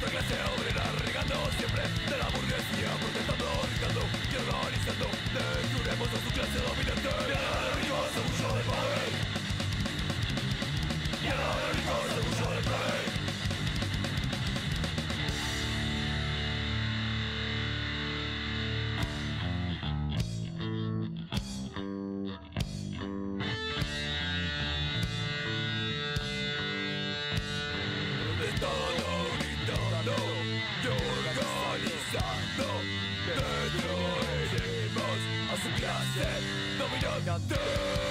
nuestra clase obrera regando siempre de la burguesía, protestando, gritando y organizando. Descubrimos a su clase dominante y a la rica se huyó del país, y a la rica se huyó del país. Destruiremos a su clase dominante.